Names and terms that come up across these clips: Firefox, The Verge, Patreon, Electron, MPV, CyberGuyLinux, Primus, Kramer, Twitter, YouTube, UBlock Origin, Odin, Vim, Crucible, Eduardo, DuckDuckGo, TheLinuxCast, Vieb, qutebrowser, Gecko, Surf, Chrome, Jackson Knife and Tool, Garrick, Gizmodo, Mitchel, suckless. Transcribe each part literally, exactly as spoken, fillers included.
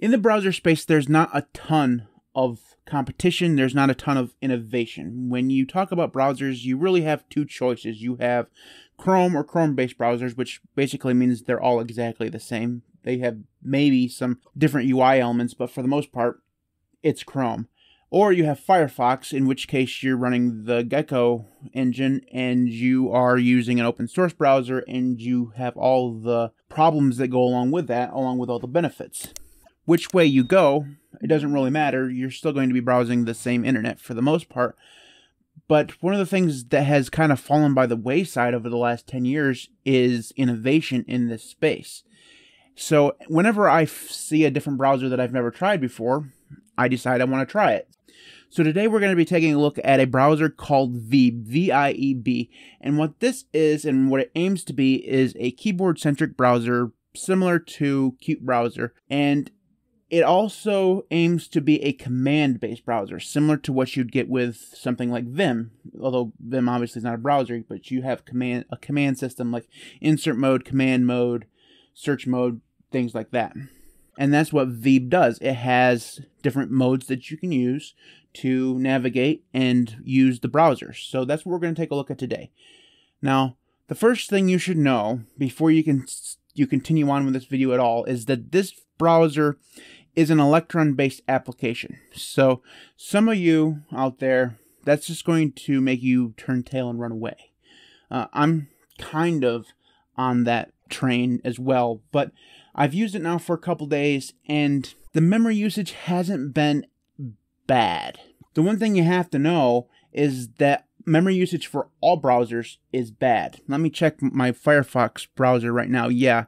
In the browser space, there's not a ton of competition. There's not a ton of innovation. When you talk about browsers, you really have two choices. You have Chrome or Chrome-based browsers, which basically means they're all exactly the same. They have maybe some different U I elements, but for the most part, it's Chrome. Or you have Firefox, in which case you're running the Gecko engine and you are using an open source browser and you have all the problems that go along with that, along with all the benefits. Which way you go, it doesn't really matter. You're still going to be browsing the same internet for the most part. But one of the things that has kind of fallen by the wayside over the last ten years is innovation in this space. So whenever I see a different browser that I've never tried before, I decide I want to try it. So today we're going to be taking a look at a browser called Vieb, V I E B. And what this is and what it aims to be is a keyboard-centric browser similar to qutebrowser. And it also aims to be a command-based browser, similar to what you'd get with something like Vim. Although Vim obviously is not a browser, but you have command a command system like insert mode, command mode, search mode, things like that. And that's what Vieb does. It has different modes that you can use to navigate and use the browser. So that's what we're going to take a look at today. Now, the first thing you should know before you can you continue on with this video at all is that this browser is an Electron-based application. So some of you out there, that's just going to make you turn tail and run away. Uh, I'm kind of on that train as well, but I've used it now for a couple days, and the memory usage hasn't been bad. The one thing you have to know is that memory usage for all browsers is bad. Let me check my Firefox browser right now. Yeah,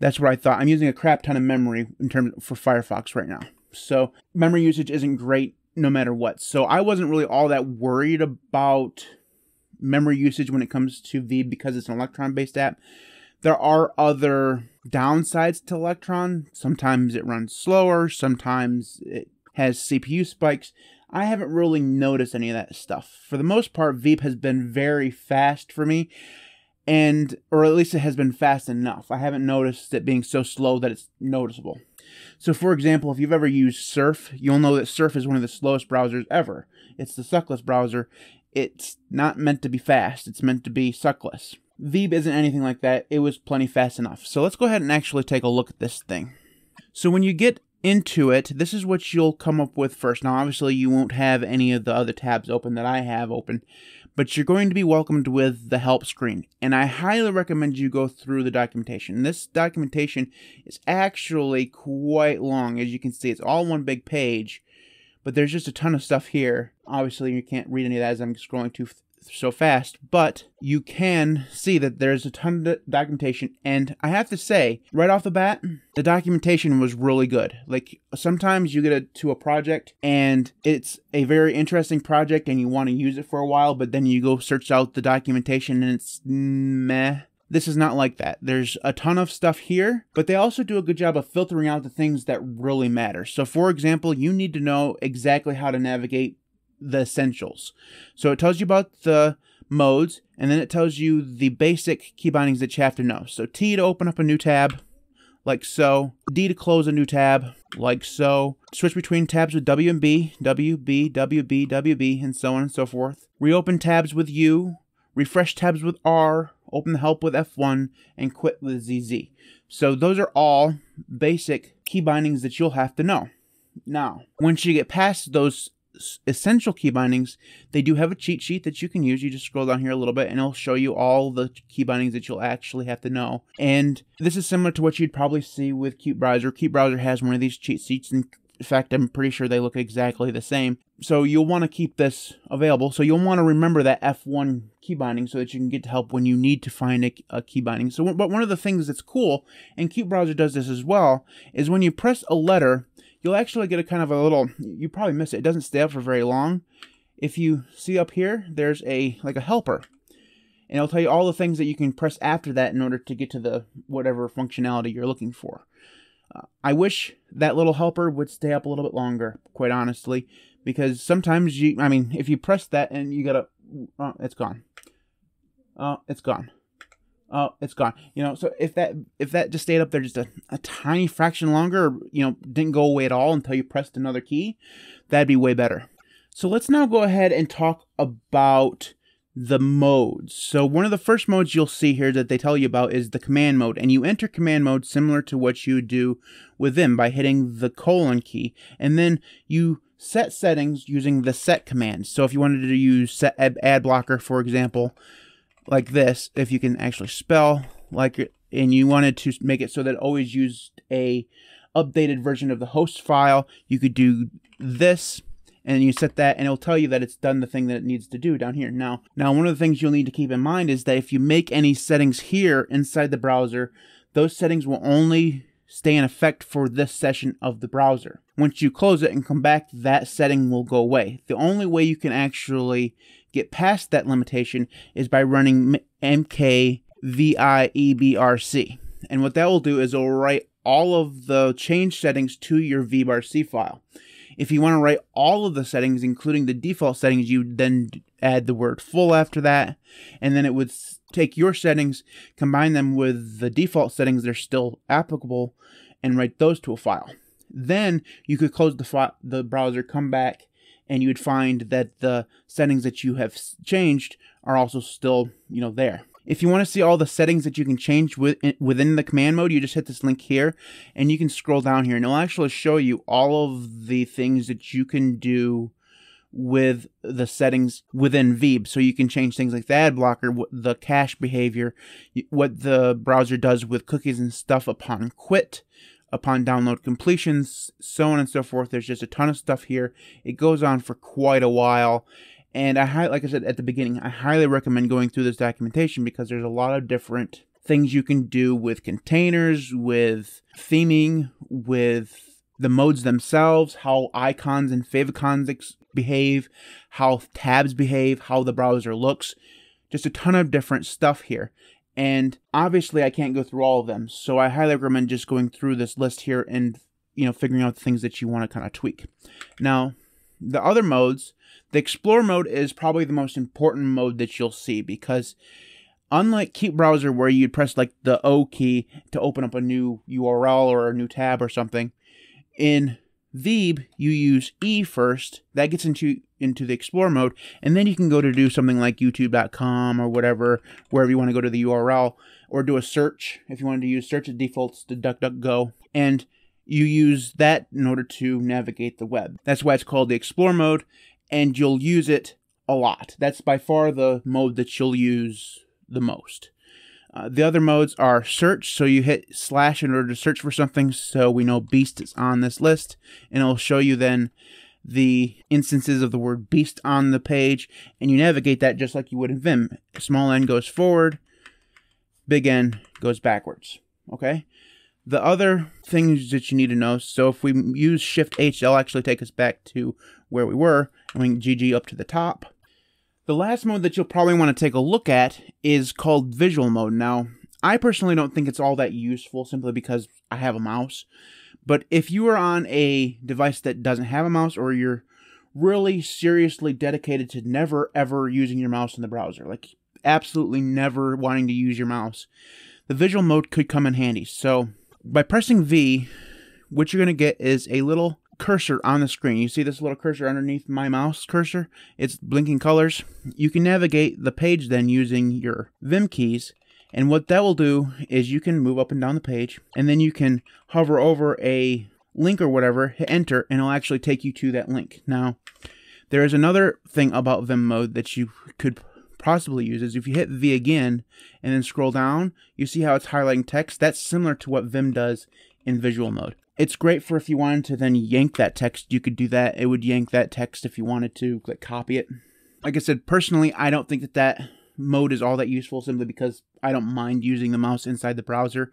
that's what I thought. I'm using a crap ton of memory in terms for Firefox right now. So memory usage isn't great no matter what. So I wasn't really all that worried about memory usage when it comes to Vieb because it's an Electron-based app. There are other downsides to Electron. Sometimes it runs slower. Sometimes it has C P U spikes. I haven't really noticed any of that stuff. For the most part, Vieb has been very fast for me, and or at least it has been fast enough. I haven't noticed it being so slow that it's noticeable. So for example, if you've ever used Surf, you'll know that Surf is one of the slowest browsers ever. It's the suckless browser. It's not meant to be fast. It's meant to be suckless. Vieb isn't anything like that. It was plenty fast enough. So let's go ahead and actually take a look at this thing. So when you get into it, this is what you'll come up with first. Now, obviously, you won't have any of the other tabs open that I have open, but you're going to be welcomed with the help screen. And I highly recommend you go through the documentation. This documentation is actually quite long. As you can see, it's all one big page, but there's just a ton of stuff here. Obviously, you can't read any of that as I'm scrolling too so fast, but you can see that there's a ton of documentation, and I have to say, right off the bat, the documentation was really good. Like, sometimes you get a, to a project, and it's a very interesting project, and you want to use it for a while, but then you go search out the documentation, and it's meh. This is not like that. There's a ton of stuff here, but they also do a good job of filtering out the things that really matter. So, for example, you need to know exactly how to navigate the essentials. So it tells you about the modes, and then it tells you the basic key bindings that you have to know. So T to open up a new tab, like so. D to close a new tab, like so. Switch between tabs with W and B, W, B, W, B, W, B, and so on and so forth. Reopen tabs with U, refresh tabs with R, open the help with F one, and quit with Z Z. So those are all basic key bindings that you'll have to know. Now, once you get past those essential key bindings, they do have a cheat sheet that you can use. You just scroll down here a little bit and it'll show you all the key bindings that you'll actually have to know. And this is similar to what you'd probably see with qutebrowser. Qutebrowser has one of these cheat sheets. In fact, I'm pretty sure they look exactly the same. So you'll want to keep this available. So you'll want to remember that F one key binding so that you can get to help when you need to find a, a key binding. So, but one of the things that's cool, and qutebrowser does this as well, is when you press a letter, you'll actually get a kind of a little, you probably miss it. It doesn't stay up for very long. If you see up here, there's a like a helper. And it'll tell you all the things that you can press after that in order to get to the whatever functionality you're looking for. Uh, I wish that little helper would stay up a little bit longer, quite honestly, because sometimes you, I mean, if you press that and you gotta, oh, it's gone. Oh, it's gone. Oh, it's gone. You know, so if that if that just stayed up there just a, a tiny fraction longer, or, you know, didn't go away at all until you pressed another key, that'd be way better. So let's now go ahead and talk about the modes. So one of the first modes you'll see here that they tell you about is the command mode, and you enter command mode similar to what you do with Vim by hitting the colon key, and then you set settings using the set command. So if you wanted to use set ad blocker, for example, like this, if you can actually spell like it, and you wanted to make it so that it always used a updated version of the host file, you could do this, and you set that, and it'll tell you that it's done the thing that it needs to do down here. Now, now one of the things you'll need to keep in mind is that if you make any settings here inside the browser, those settings will only stay in effect for this session of the browser. Once you close it and come back, that setting will go away. The only way you can actually get past that limitation is by running mkviebrc. And what that will do is it'll write all of the change settings to your viebrc file. If you want to write all of the settings, including the default settings, you then add the word full after that, and then it would take your settings, combine them with the default settings that are still applicable, and write those to a file. Then you could close the file, the browser, come back, and you would find that the settings that you have changed are also still, you know, there. If you want to see all the settings that you can change within the command mode, you just hit this link here, and you can scroll down here, and it'll actually show you all of the things that you can do with the settings within Veeb. So you can change things like the ad blocker, the cache behavior, what the browser does with cookies and stuff upon quit, upon download completions, so on and so forth. There's just a ton of stuff here. It goes on for quite a while. And I, like I said at the beginning, I highly recommend going through this documentation because there's a lot of different things you can do with containers, with theming, with the modes themselves, how icons and favicons behave, how tabs behave, how the browser looks. Just a ton of different stuff here. And obviously I can't go through all of them, so I highly recommend just going through this list here and, you know, figuring out the things that you want to kind of tweak. Now, the other modes, the explore mode is probably the most important mode that you'll see, because unlike qutebrowser, where you'd press like the O key to open up a new U R L or a new tab or something, in Veeb you use E first. That gets into into the explore mode, and then you can go to do something like youtube dot com or whatever, wherever you want to go to the U R L, or do a search if you wanted to use search. It defaults to DuckDuckGo, and you use that in order to navigate the web. That's why it's called the explore mode, and you'll use it a lot. That's by far the mode that you'll use the most. Uh, the other modes are search, so you hit slash in order to search for something, so we know beast is on this list, and it'll show you then the instances of the word beast on the page, and you navigate that just like you would in Vim. Small n goes forward, big N goes backwards, okay? The other things that you need to know, so if we use shift H, that'll actually take us back to where we were, and we can G G up to the top. The last mode that you'll probably want to take a look at is called visual mode. Now, I personally don't think it's all that useful simply because I have a mouse, but if you are on a device that doesn't have a mouse, or you're really seriously dedicated to never ever using your mouse in the browser, like absolutely never wanting to use your mouse, the visual mode could come in handy. So by pressing V, what you're going to get is a little cursor on the screen. You see this little cursor underneath my mouse cursor? It's blinking colors. You can navigate the page then using your Vim keys, and what that will do is you can move up and down the page, and then you can hover over a link or whatever, hit enter, and it'll actually take you to that link. Now, there is another thing about Vim mode that you could possibly use is if you hit V again and then scroll down, you see how it's highlighting text. That's similar to what Vim does in visual mode. It's great for if you wanted to then yank that text, you could do that. It would yank that text if you wanted to, click copy it. Like I said, personally, I don't think that that mode is all that useful simply because I don't mind using the mouse inside the browser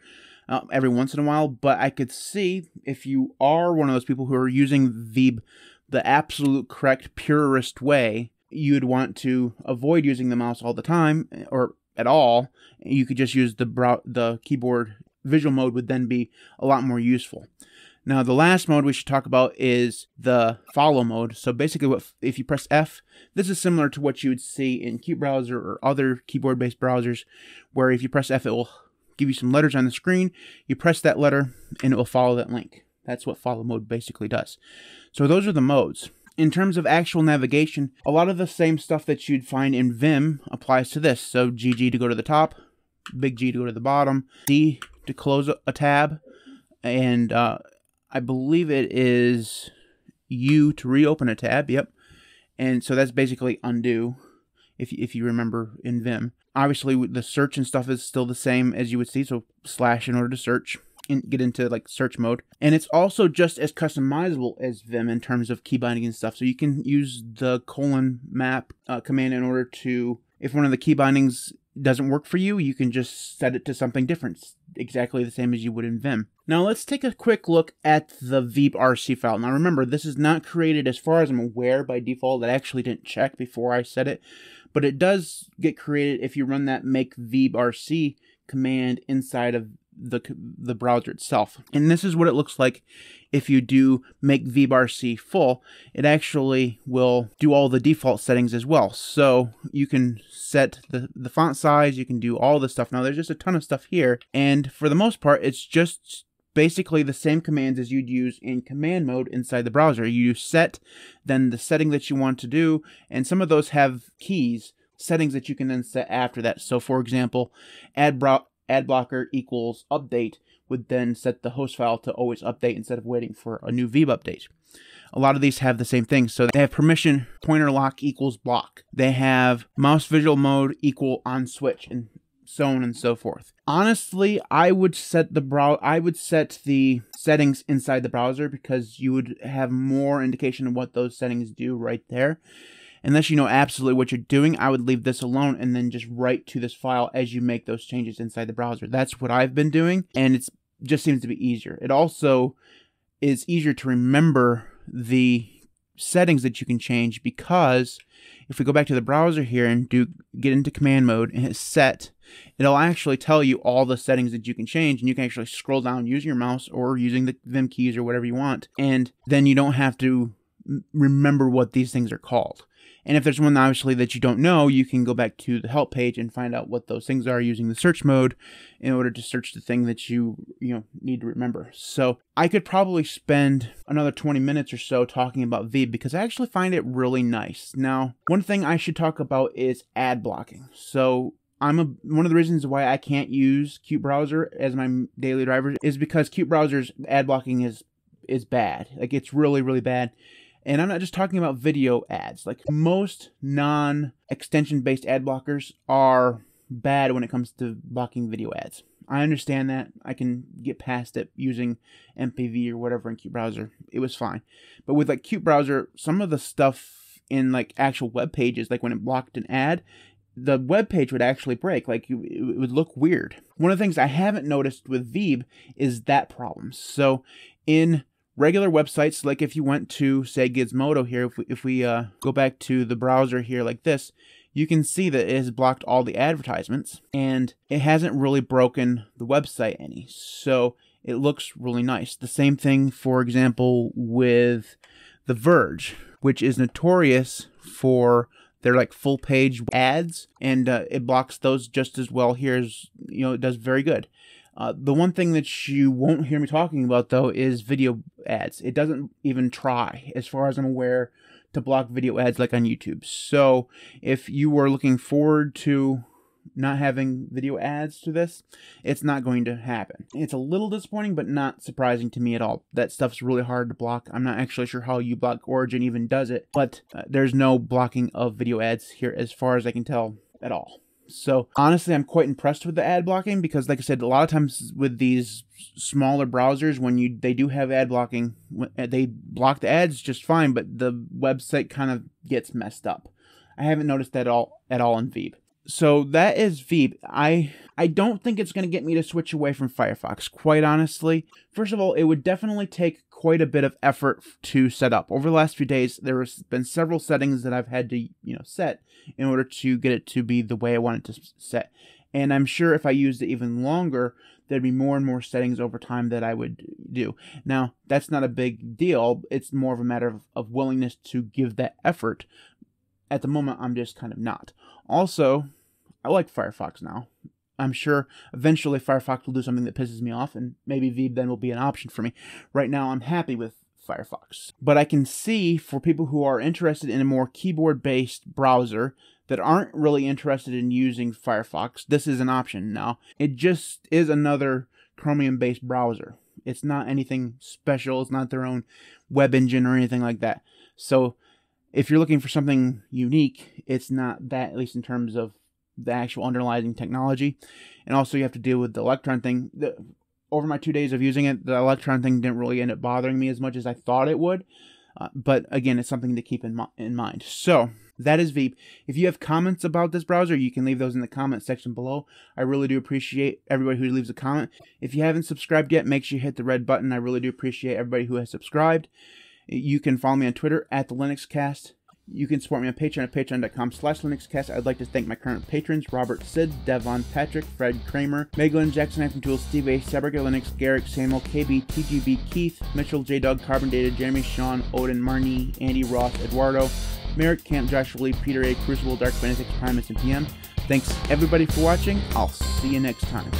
uh, every once in a while, but I could see if you are one of those people who are using Veeb the absolute correct purist way, you'd want to avoid using the mouse all the time or at all. You could just use the brow the keyboard. Visual mode would then be a lot more useful. Now, the last mode we should talk about is the follow mode. So basically, what if you press F, this is similar to what you would see in QteBrowser or other keyboard-based browsers, where if you press F, it will give you some letters on the screen. You press that letter, and it will follow that link. That's what follow mode basically does. So those are the modes. In terms of actual navigation, a lot of the same stuff that you'd find in Vim applies to this. So G G to go to the top, big G to go to the bottom, D to close a tab, and uh, I believe it is U to reopen a tab, yep. And so that's basically undo, if, if you remember in Vim. Obviously, the search and stuff is still the same as you would see, so slash in order to search. And get into like search mode, and it's also just as customizable as Vim in terms of key binding and stuff. So you can use the colon map uh, command in order to, if one of the key bindings doesn't work for you, you can just set it to something different, exactly the same as you would in Vim. Now let's take a quick look at the veep R C file. Now remember, this is not created, as far as I'm aware, by default. I actually didn't check before I said it, but it does get created if you run that make veep R C command inside of the the browser itself. And this is what it looks like if you do make veep R C full. It actually will do all the default settings as well. So you can set the, the font size, you can do all the stuff. Now there's just a ton of stuff here. And for the most part, it's just basically the same commands as you'd use in command mode inside the browser. You set, then the setting that you want to do, and some of those have keys, settings that you can then set after that. So for example, add brow ad blocker equals update would then set the host file to always update instead of waiting for a new veep update. A lot of these have the same thing. So they have permission pointer lock equals block. They have mouse visual mode equal on switch, and so on and so forth. Honestly, I would set the brow I would set the settings inside the browser, because you would have more indication of what those settings do right there. Unless you know absolutely what you're doing, I would leave this alone and then just write to this file as you make those changes inside the browser. That's what I've been doing, and it just seems to be easier. It also is easier to remember the settings that you can change, because if we go back to the browser here and do get into command mode and hit set, it'll actually tell you all the settings that you can change, and you can actually scroll down using your mouse or using the Vim keys or whatever you want, and then you don't have to remember what these things are called. And if there's one, obviously, that you don't know, you can go back to the help page and find out what those things are using the search mode in order to search the thing that you, you know, need to remember. So I could probably spend another twenty minutes or so talking about Veep, because I actually find it really nice. Now, one thing I should talk about is ad blocking. So I'm a, one of the reasons why I can't use QteBrowser as my daily driver is because QteBrowser's ad blocking is, is bad. Like, it's really, really bad. And I'm not just talking about video ads. Like, most non-extension-based ad blockers are bad when it comes to blocking video ads. I understand that. I can get past it using M P V or whatever in QteBrowser. It was fine. But with, like, QteBrowser, some of the stuff in, like, actual web pages, like when it blocked an ad, the web page would actually break. Like, it would look weird. One of the things I haven't noticed with Veep is that problem. So in regular websites, like if you went to, say, Gizmodo here, if we, if we uh, go back to the browser here like this, you can see that it has blocked all the advertisements, and it hasn't really broken the website any. So it looks really nice. The same thing, for example, with The Verge, which is notorious for their like full page ads, and uh, it blocks those just as well here as, you know, it does very good. Uh, the one thing that you won't hear me talking about, though, is video ads. It doesn't even try, as far as I'm aware, to block video ads like on YouTube. So if you were looking forward to not having video ads to this, it's not going to happen. It's a little disappointing, but not surprising to me at all. That stuff's really hard to block. I'm not actually sure how UBlock Origin even does it, but uh, there's no blocking of video ads here, as far as I can tell, at all. So honestly, I'm quite impressed with the ad blocking, because like I said, a lot of times with these smaller browsers, when you they do have ad blocking, they block the ads just fine, but the website kind of gets messed up. I haven't noticed that at all, at all in Veep. So that is Veep. I, I don't think it's going to get me to switch away from Firefox, quite honestly. First of all, it would definitely take quite a bit of effort to set up. Over the last few days, there has been several settings that I've had to, you know, set in order to get it to be the way I want it to set. And I'm sure if I used it even longer, there'd be more and more settings over time that I would do. Now, that's not a big deal. It's more of a matter of, of willingness to give that effort. At the moment, I'm just kind of not. Also, I like Firefox now. I'm sure eventually Firefox will do something that pisses me off, and maybe Veeb then will be an option for me. Right now, I'm happy with Firefox. But I can see for people who are interested in a more keyboard-based browser that aren't really interested in using Firefox, this is an option now. It just is another Chromium-based browser. It's not anything special. It's not their own web engine or anything like that. So if you're looking for something unique, it's not that, at least in terms of the actual underlying technology. And also you have to deal with the Electron thing. The, over my two days of using it, the Electron thing didn't really end up bothering me as much as I thought it would. Uh, but again, it's something to keep in, mi in mind. So that is Veeb. If you have comments about this browser, you can leave those in the comment section below. I really do appreciate everybody who leaves a comment. If you haven't subscribed yet, make sure you hit the red button. I really do appreciate everybody who has subscribed. You can follow me on Twitter at TheLinuxCast. You can support me on Patreon at patreon.com slash LinuxCast. I'd like to thank my current patrons, Robert, Sid, Devon, Patrick, Fred, Kramer, Meglin, Jackson Knife and Tool, Steve A, CyberGuyLinux, Garrick, Samuel, K B, T G B, Keith, Mitchell, J-Dog, Carbon Data, Jeremy, Sean, Odin, Marnie, Andy, Ross, Eduardo, Merrick, Camp, Joshua Lee, Peter A, Crucible, Dark Benedict, Primus, and P M. Thanks everybody for watching. I'll see you next time.